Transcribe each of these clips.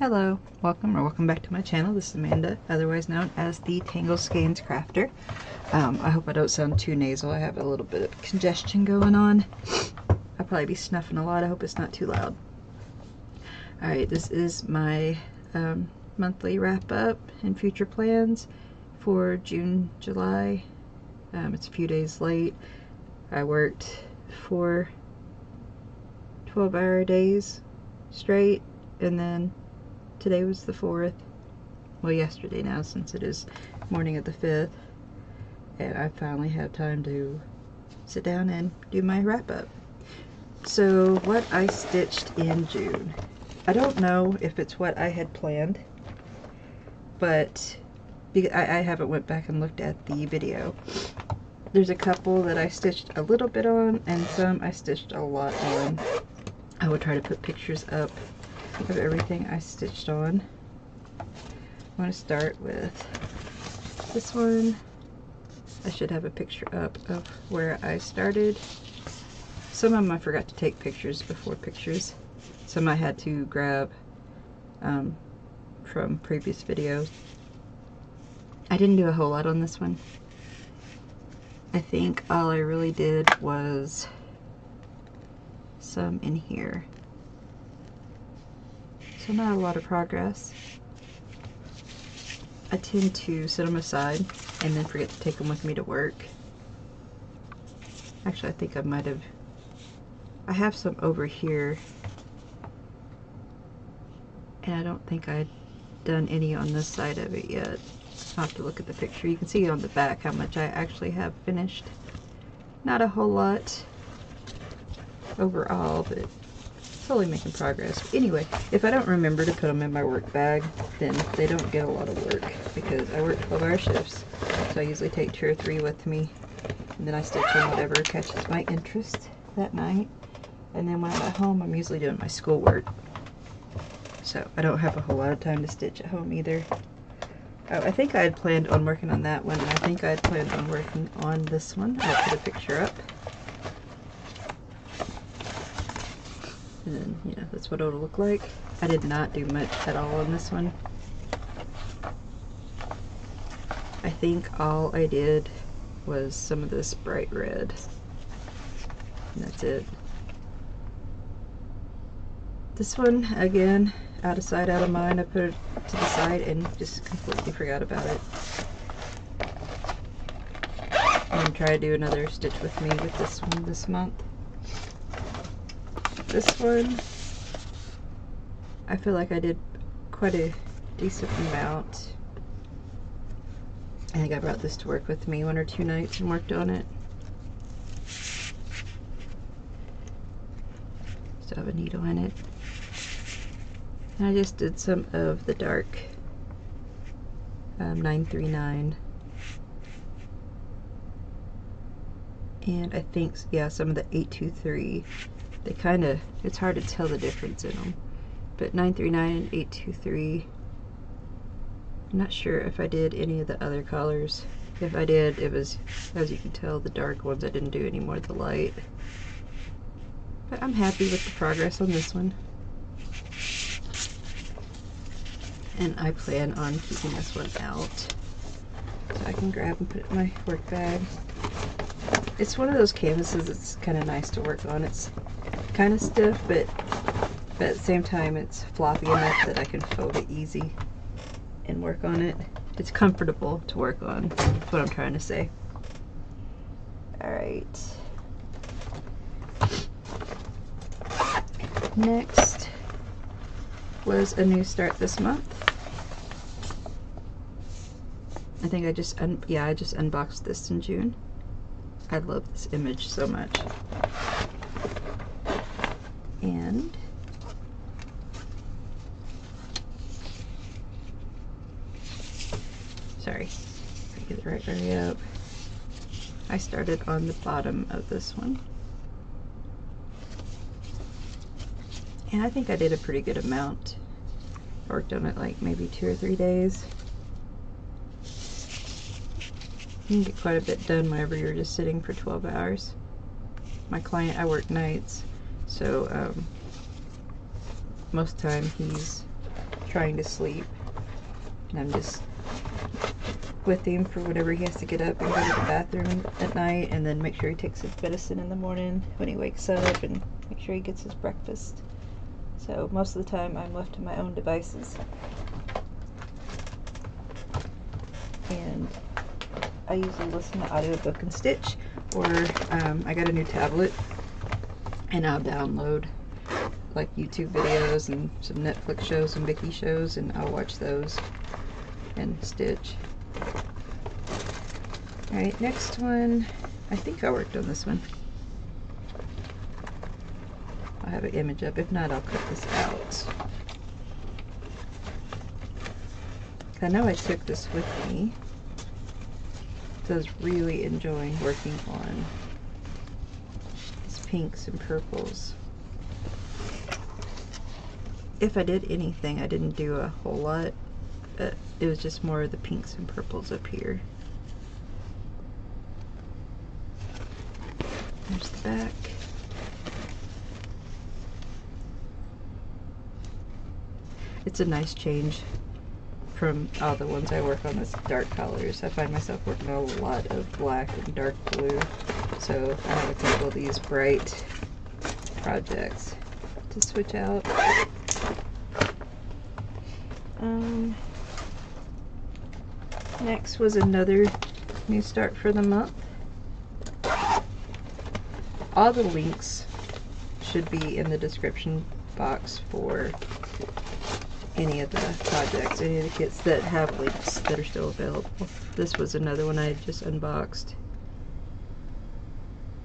Hello, welcome back to my channel. This is Amanda, otherwise known as The Tangled Skeins Crafter. I hope I don't sound too nasal. I have a little bit of congestion going on. I'll probably be snuffing a lot. I hope it's not too loud. Alright, this is my monthly wrap-up and future plans for June, July. It's a few days late. I worked 4 12-hour days straight, and then today was the 4th, well, yesterday now, since it is morning of the 5th, and I finally have time to sit down and do my wrap-up. So what I stitched in June, I don't know if it's what I had planned, but I haven't went back and looked at the video. There's a couple that I stitched a little bit on, and some I stitched a lot on. I will try to put pictures up of everything I stitched on. I'm going to start with this one. I should have a picture up of where I started. Some of them I forgot to take pictures before pictures. Some I had to grab from previous videos. I didn't do a whole lot on this one. I think all I really did was some in here. So not a lot of progress. I tend to set them aside and then forget to take them with me to work. Actually, I think I might have... I have some over here. And I don't think I've done any on this side of it yet. I'll have to look at the picture. You can see on the back how much I actually have finished. Not a whole lot overall, but... Totally making progress. But anyway, if I don't remember to put them in my work bag, then they don't get a lot of work because I work 12-hour shifts, so I usually take 2 or 3 with me, and then I stitch on whatever catches my interest that night. And then when I'm at home, I'm usually doing my schoolwork, so I don't have a whole lot of time to stitch at home either. Oh, I think I had planned on working on that one, and I think I had planned on working on this one. I'll put a picture up. And then, you know, that's what it'll look like. I did not do much at all on this one. I think all I did was some of this bright red. And that's it. This one, again, out of sight, out of mind. I put it to the side and just completely forgot about it. I'm gonna try to do another stitch with me with this one this month. This one, I feel like I did quite a decent amount. I think I brought this to work with me 1 or 2 nights and worked on it. Still have a needle in it. And I just did some of the dark 939. And I think, yeah, some of the 823. They kind of, it's hard to tell the difference in them, but 939 and 823. I'm not sure if I did any of the other colors. If I did, it was, as you can tell, the dark ones. I didn't do any more of the light, but I'm happy with the progress on this one, and I plan on keeping this one out so I can grab and put it in my work bag. It's one of those canvases that's kind of nice to work on. It's kind of stiff, but at the same time it's floppy enough that I can fold it easy and work on it. It's comfortable to work on, that's what I'm trying to say. Alright. Next was a new start this month. I think I just, I just unboxed this in June. I love this image so much. And sorry, get the right way up. I started on the bottom of this one, and I think I did a pretty good amount. I worked on it like maybe 2 or 3 days. You can get quite a bit done whenever you're just sitting for 12 hours. My client, I work nights. So most time he's trying to sleep, and I'm just with him for whenever he has to get up and go to the bathroom at night, and then make sure he takes his medicine in the morning when he wakes up, and make sure he gets his breakfast. So most of the time I'm left to my own devices. And I usually listen to audiobook and stitch, or I got a new tablet and I'll download like YouTube videos and some Netflix shows and Viki shows, and I'll watch those and stitch. Alright, next one. I think I worked on this one. I'll have an image up. If not, I'll cut this out. I know I took this with me. I was really enjoying working on these pinks and purples. If I did anything, I didn't do a whole lot. It was just more of the pinks and purples up here. There's the back. It's a nice change from all the ones I work on that's dark colors. I find myself working on a lot of black and dark blue, so I have a couple of these bright projects to switch out. Next was another new start for the month. All the links should be in the description box for any of the projects, any of the kits that have links that are still available. This was another one I had just unboxed,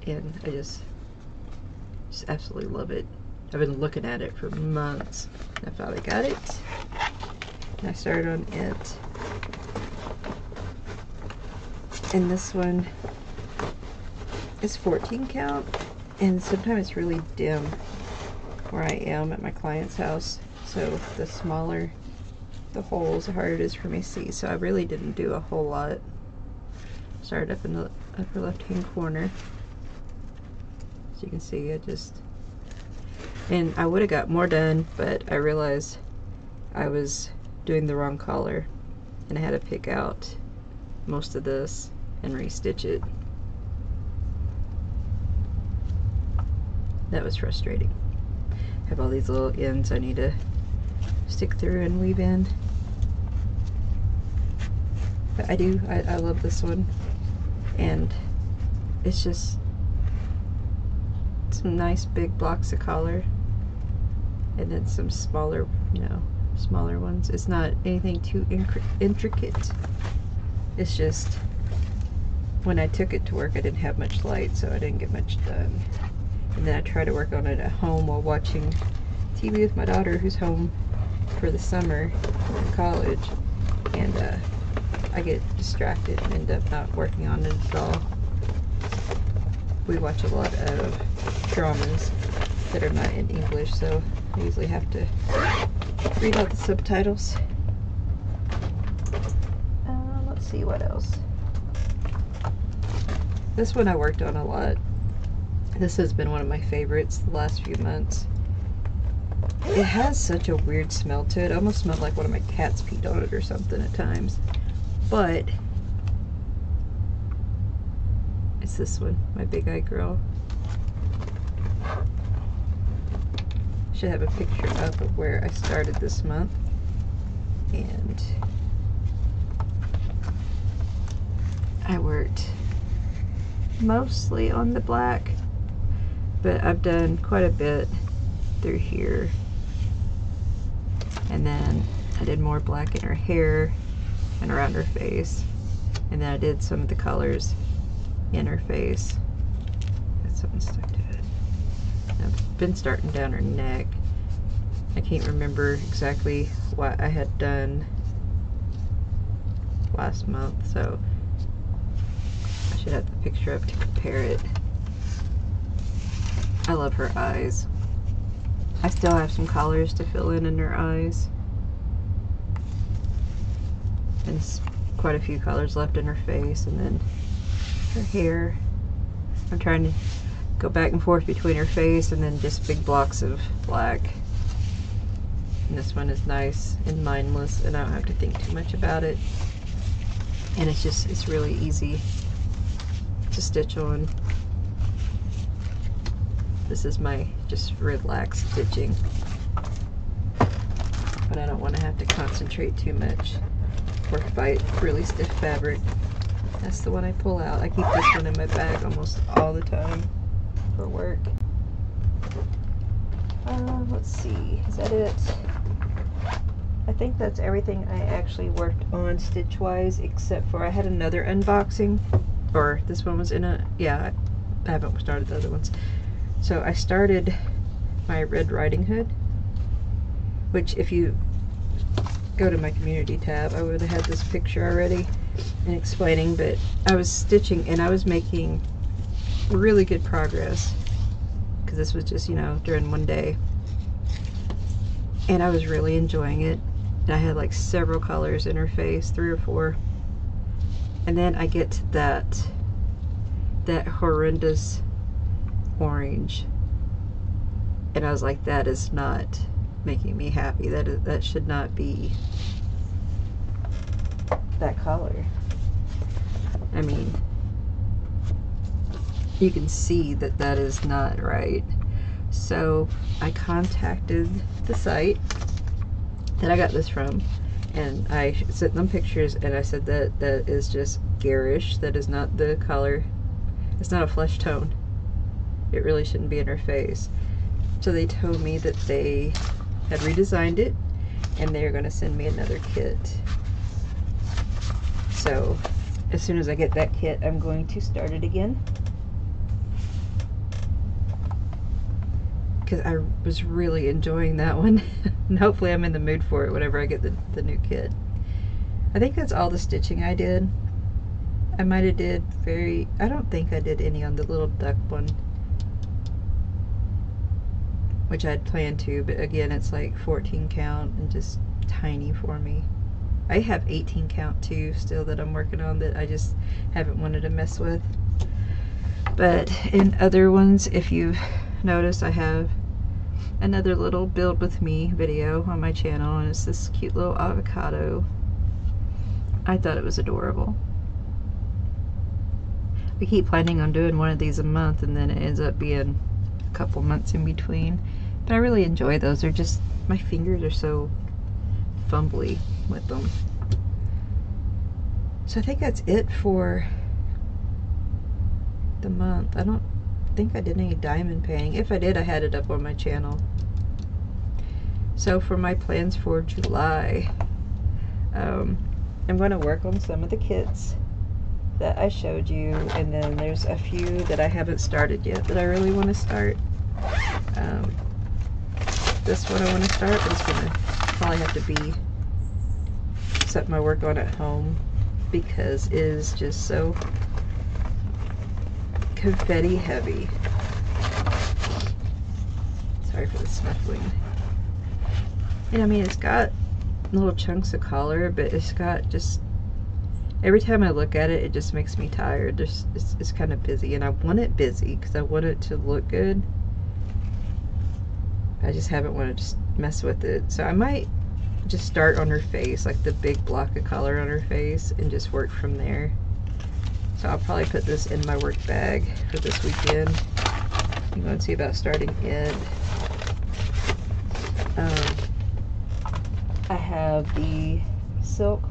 and I just absolutely love it. I've been looking at it for months, and I finally got it. And I started on it. And this one is 14 count, and sometimes it's really dim where I am at my client's house, so the smaller the holes, the harder it is for me to see. So I really didn't do a whole lot. Started up in the upper left-hand corner, so you can see I just, and I would have got more done, but I realized I was doing the wrong color, and I had to pick out most of this and restitch it. That was frustrating. I have all these little ends I need to stick through and weave in. But I love this one. And it's just some nice big blocks of color, and then some smaller, you know, smaller ones. It's not anything too intricate. It's just when I took it to work, I didn't have much light, so I didn't get much done. And then I try to work on it at home while watching TV with my daughter, who's home for the summer in college, and I get distracted and end up not working on it at all. We watch a lot of dramas that are not in English, so I usually have to read out the subtitles. Let's see what else. This one I worked on a lot. This has been one of my favorites the last few months. It has such a weird smell to it. It almost smelled like one of my cats peed on it or something at times. But it's this one, my big eye girl. Should have a picture up of where I started this month. And I worked mostly on the black, but I've done quite a bit through here. And then I did more black in her hair and around her face. And then I did some of the colors in her face. Got something stuck to it. I've been starting down her neck. I can't remember exactly what I had done last month, so I should have the picture up to compare it. I love her eyes. I still have some colors to fill in her eyes. And quite a few colors left in her face, and then her hair. I'm trying to go back and forth between her face and then just big blocks of black. And this one is nice and mindless, and I don't have to think too much about it. And it's just, it's really easy to stitch on. This is my just relaxed stitching, but I don't want to have to concentrate too much or fight really stiff fabric. That's the one I pull out. I keep this one in my bag almost all the time for work. Let's see, is that it? I think that's everything I actually worked on stitch wise, except for I had another unboxing, or this one was in a, yeah, I haven't started the other ones. So I started my Red Riding Hood, which if you go to my community tab, I would have had this picture already and explaining, but I was stitching and I was making really good progress, because this was just, you know, during one day, and I was really enjoying it. And I had like several colors in her face, 3 or 4, and then I get to that horrendous orange, and I was like, that is not making me happy. That should not be that color. I mean, you can see that that is not right. So I contacted the site that I got this from, and I sent them pictures, and I said that that is just garish. That is not the color. It's not a flesh tone. It really shouldn't be in her face. So they told me that they had redesigned it, and they are going to send me another kit. So as soon as I get that kit, I'm going to start it again, because I was really enjoying that one. And hopefully I'm in the mood for it whenever I get the new kit. I think that's all the stitching I did. I might have did very, I don't think I did any on the little duck one, which I'd planned to, but again, it's like 14 count and just tiny for me. I have 18 count too still that I'm working on, that I just haven't wanted to mess with. But in other ones, if you've noticed, I have another little build with me video on my channel, and it's this cute little avocado. I thought it was adorable. I keep planning on doing one of these a month, and then it ends up being a couple months in between, but I really enjoy those. They're just, my fingers are so fumbly with them. So I think that's it for the month. I don't think I did any diamond painting. If I did, I had it up on my channel. So for my plans for July, I'm going to work on some of the kits that I showed you, and then there's a few that I haven't started yet that I really want to start. This one I want to start, but it's going to probably have to be something I work on at home, because it is just so confetti heavy. Sorry for the snuffling. And I mean, it's got little chunks of color, but it's got just, every time I look at it, it just makes me tired. Just, it's kind of busy, and I want it busy because I want it to look good. I just haven't wanted to mess with it. So I might just start on her face, like the big block of color on her face, and just work from there. So I'll probably put this in my work bag for this weekend. I'm going to see about starting it. I have the silk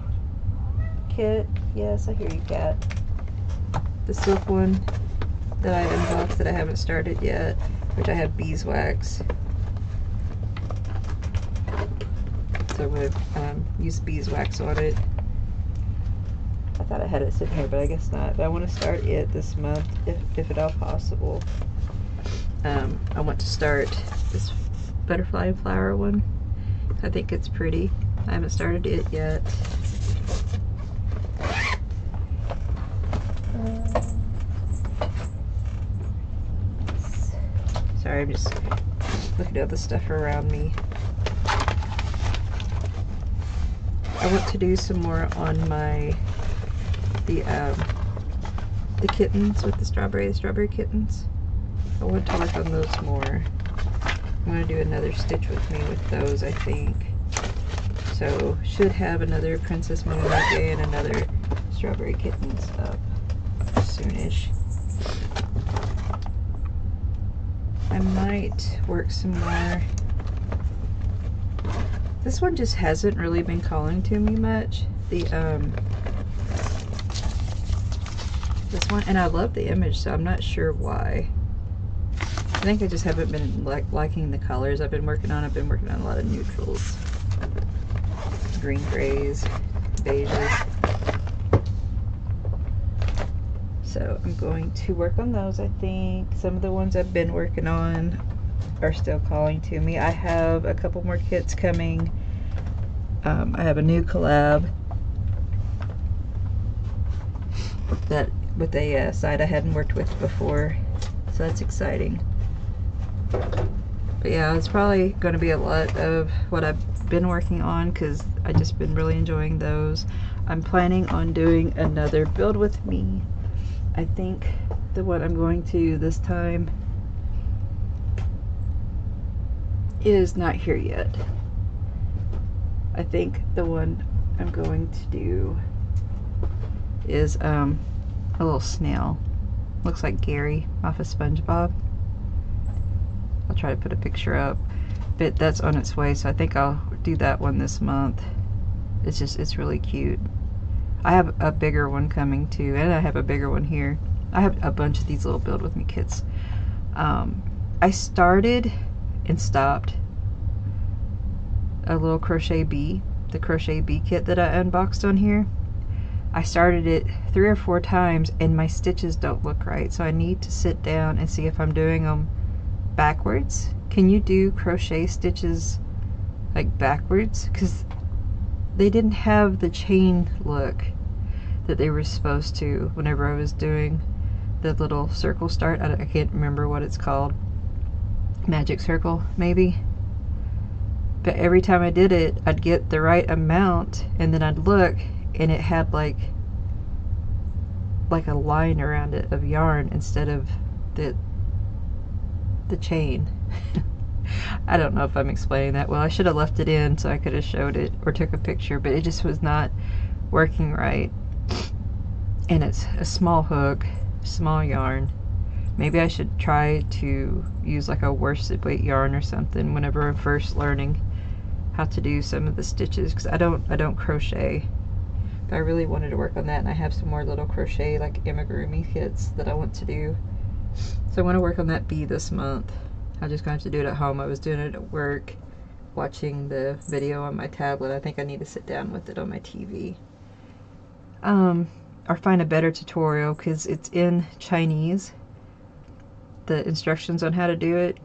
kit. Yes, I hear you, Kat. The silk one that I've unboxed that I haven't started yet, which I have beeswax. So I'm going to use beeswax on it. I thought I had it sitting here, but I guess not. But I want to start it this month, if at all possible. I want to start this butterfly and flower one. I think it's pretty. I haven't started it yet. Sorry, I'm just looking at the stuff around me. I want to do some more on my the kittens with the strawberry kittens. I want to work on those more. I'm want to do another stitch with me with those, I think. So should have another Princess Mononoke and another Strawberry Kittens up soonish. I might work some more. This one just hasn't really been calling to me much. The this one, and I love the image, so I'm not sure why. I think I just haven't been liking the colors I've been working on. I've been working on a lot of neutrals, green, grays, beiges. So I'm going to work on those, I think. Some of the ones I've been working on are still calling to me. I have a couple more kits coming. I have a new collab that with a side I hadn't worked with before, so that's exciting. But yeah, it's probably going to be a lot of what I've been working on because I've just been really enjoying those. I'm planning on doing another build with me. I think the one I'm going to this time is not here yet. I think the one I'm going to do is a little snail. Looks like Gary off of SpongeBob. I'll try to put a picture up, but that's on its way, so I think I'll do that one this month. It's just, it's really cute. I have a bigger one coming too, and I have a bigger one here. I have a bunch of these little build with me kits. I started and stopped a little crochet bee, the crochet bee kit that I unboxed on here. I started it 3 or 4 times and my stitches don't look right, so I need to sit down and see if I'm doing them backwards. Can you do crochet stitches like backwards? Because they didn't have the chain look that they were supposed to whenever I was doing the little circle start. I can't remember what it's called. Magic circle, maybe? But every time I did it, I'd get the right amount, and then I'd look, and it had like a line around it of yarn instead of the chain. I don't know if I'm explaining that well. I should have left it in so I could have showed it or took a picture, but it just was not working right. And it's a small hook, small yarn. Maybe I should try to use like a worsted weight yarn or something whenever I'm first learning how to do some of the stitches, because I don't crochet. But I really wanted to work on that, and I have some more little crochet like amigurumi kits that I want to do. So I want to work on that bee this month. I'm just going to have to do it at home. I was doing it at work, watching the video on my tablet. I think I need to sit down with it on my TV. Or find a better tutorial, because it's in Chinese, the instructions on how to do it.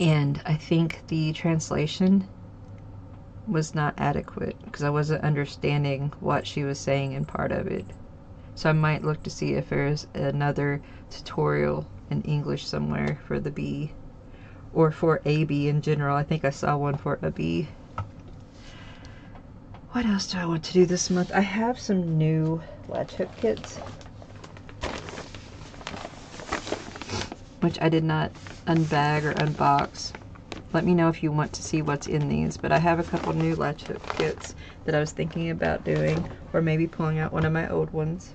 And I think the translation was not adequate, because I wasn't understanding what she was saying in part of it. So I might look to see if there's another tutorial in English somewhere for the bee, or for a bee in general. I think I saw one for a bee. What else do I want to do this month? I have some new latch hook kits, which I did not unbag or unbox. Let me know if you want to see what's in these, but I have a couple new latch hook kits that I was thinking about doing, or maybe pulling out one of my old ones.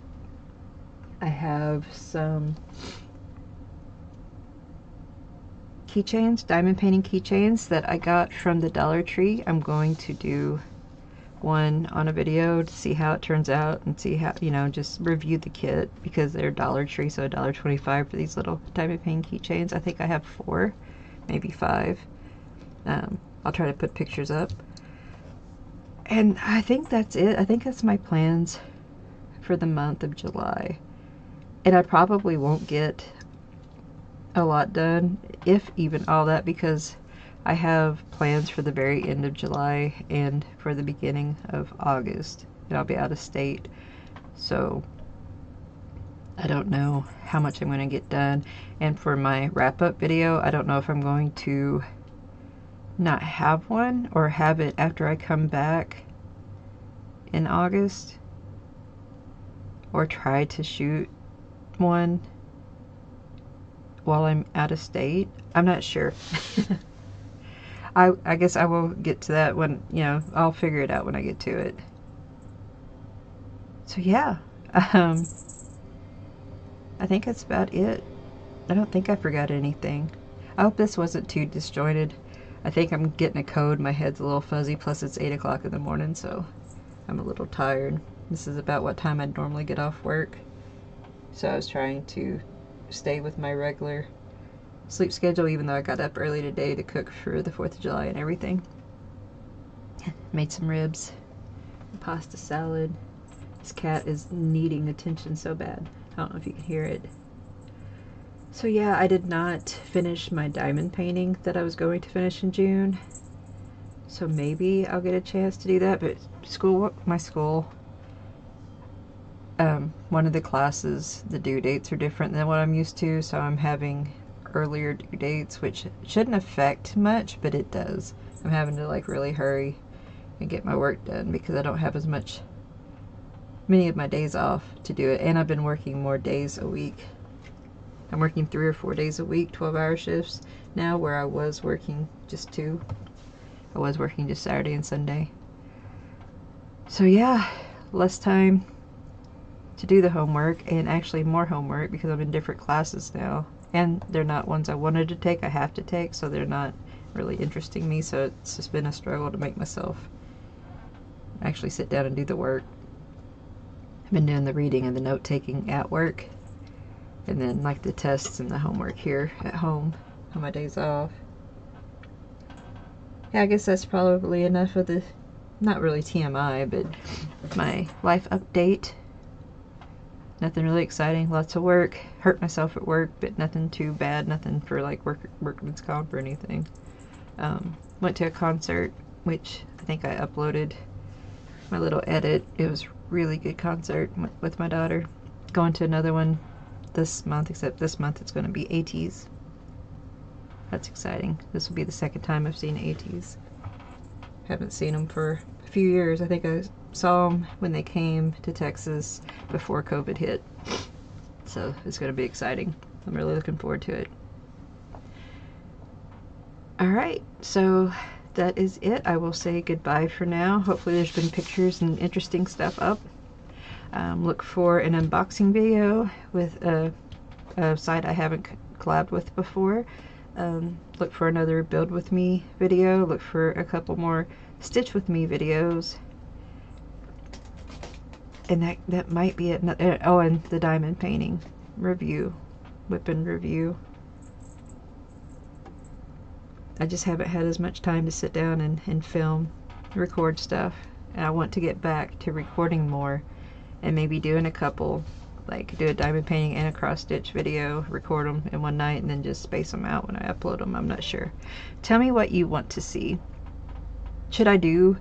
I have some keychains, diamond painting keychains that I got from the Dollar Tree. I'm going to do one on a video to see how it turns out and see how, you know, just review the kit, because they're Dollar Tree, so $1.25 for these little diamond painting keychains. I think I have 4, maybe 5. I'll try to put pictures up. And I think that's it. I think that's my plans for the month of July. And I probably won't get a lot done, if even all that, because I have plans for the very end of July and for the beginning of August, and I'll be out of state, so I don't know how much I'm going to get done. And for my wrap-up video, I don't know if I'm going to not have one or have it after I come back in August, or try to shoot one while I'm out of state. I'm not sure. I guess I will get to that when, you know, I'll figure it out when I get to it. So yeah, I think that's about it. I don't think I forgot anything. I hope this wasn't too disjointed. I think I'm getting a cold. My head's a little fuzzy. Plus it's 8 o'clock in the morning, so I'm a little tired. This is about what time I'd normally get off work. So I was trying to stay with my regular sleep schedule, even though I got up early today to cook for the 4th of July and everything. Made some ribs, pasta salad. This cat is needing attention so bad. I don't know if you can hear it. So yeah, I did not finish my diamond painting that I was going to finish in June. So maybe I'll get a chance to do that, but school, my school, one of the classes, the due dates are different than what I'm used to, so I'm having earlier due dates, which shouldn't affect much, but it does. I'm having to like really hurry and get my work done because I don't have as many of my days off to do it, and I've been working more days a week. I'm working 3 or 4 days a week, 12-hour shifts now, where I was working just 2. I was working just Saturday and Sunday. So yeah, less time to do the homework, and actually more homework because I'm in different classes now. And they're not ones I wanted to take, I have to take, so they're not really interesting me, so it's just been a struggle to make myself actually sit down and do the work. I've been doing the reading and the note-taking at work, and then like the tests and the homework here at home on my days off. Yeah, I guess that's probably enough of the, not really TMI, but my life update. Nothing really exciting, lots of work. Hurt myself at work, but nothing too bad, nothing for like workman's comp or anything. Went to a concert, which I think I uploaded my little edit. It was really good concert with my daughter. Going to another one this month, except this month it's going to be ATEEZ. That's exciting. This will be the 2nd time I've seen ATEEZ. Haven't seen them for a few years. I think I saw them when they came to Texas before COVID hit. So it's going to be exciting. I'm really looking forward to it. Alright, so that is it. I will say goodbye for now. Hopefully there's been pictures and interesting stuff up. Look for an unboxing video with a site I haven't collabed with before. Look for another build with me video. Look for a couple more stitch with me videos. And that might be it. Oh, and the diamond painting review, whip and review. I just haven't had as much time to sit down and film, record stuff. And I want to get back to recording more and maybe doing a couple, like do a diamond painting and a cross stitch video, record them in one night and then just space them out when I upload them. I'm not sure. Tell me what you want to see. Should I do,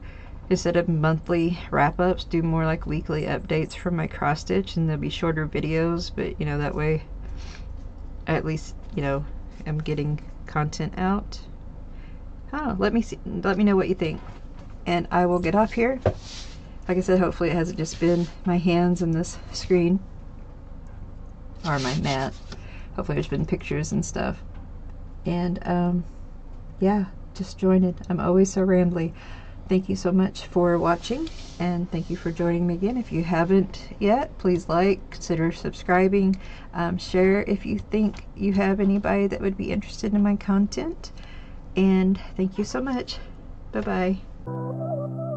instead of monthly wrap-ups, do more like weekly updates for my cross stitch, and there'll be shorter videos, but you know, that way at least, you know, I'm getting content out. Oh, let me see, let me know what you think, and I will get off here. Like I said, hopefully it hasn't just been my hands and this screen or my mat. Hopefully there's been pictures and stuff. And yeah, just join it. I'm always so rambly. Thank you so much for watching, and thank you for joining me again. If you haven't yet, please like, consider subscribing, share if you think you have anybody that would be interested in my content. And thank you so much. Bye-bye.